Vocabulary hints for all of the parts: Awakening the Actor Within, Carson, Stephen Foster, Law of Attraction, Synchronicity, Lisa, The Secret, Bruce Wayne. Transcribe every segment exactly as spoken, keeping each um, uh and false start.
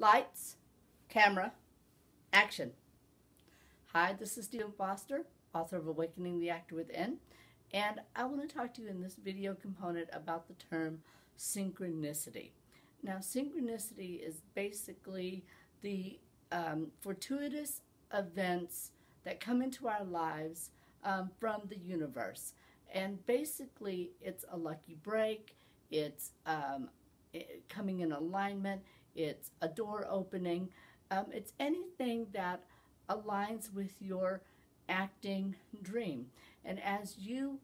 Lights, camera, action. Hi, this is Stephen Foster, author of Awakening the Actor Within, and I want to talk to you in this video component about the term synchronicity. Now, synchronicity is basically the um, fortuitous events that come into our lives um, from the universe. And basically, it's a lucky break, it's um, it, coming in alignment, it's a door opening, um, it's anything that aligns with your acting dream. And as you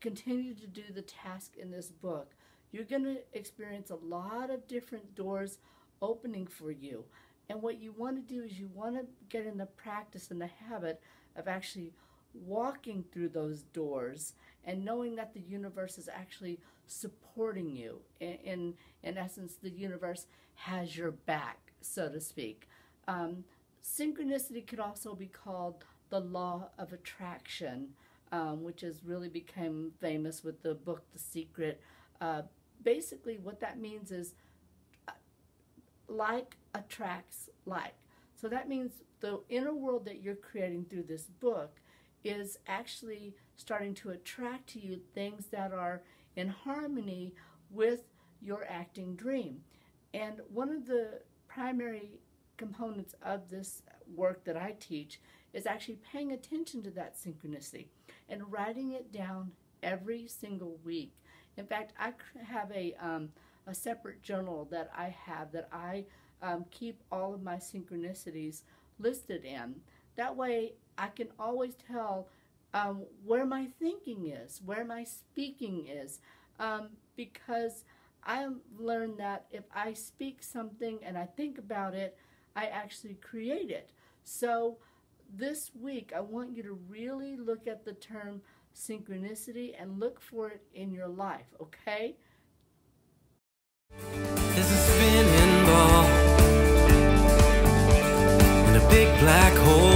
continue to do the task in this book, you're going to experience a lot of different doors opening for you. And what you want to do is you want to get in the practice and the habit of actually walking through those doors and knowing that the universe is actually supporting you. In, in, in essence, the universe has your back, so to speak. Um, synchronicity could also be called the law of attraction, um, which has really become famous with the book, The Secret. Uh, basically, what that means is uh, like attracts like. So that means the inner world that you're creating through this book is actually starting to attract to you things that are in harmony with your acting dream. And one of the primary components of this work that I teach is actually paying attention to that synchronicity and writing it down every single week. In fact, I have a, um, a separate journal that I have that I um, keep all of my synchronicities listed in. That way, I can always tell um, where my thinking is, where my speaking is, um, because I've learned that if I speak something and I think about it, I actually create it. So this week, I want you to really look at the term synchronicity and look for it in your life, okay? There's a spinning ball in a big black hole.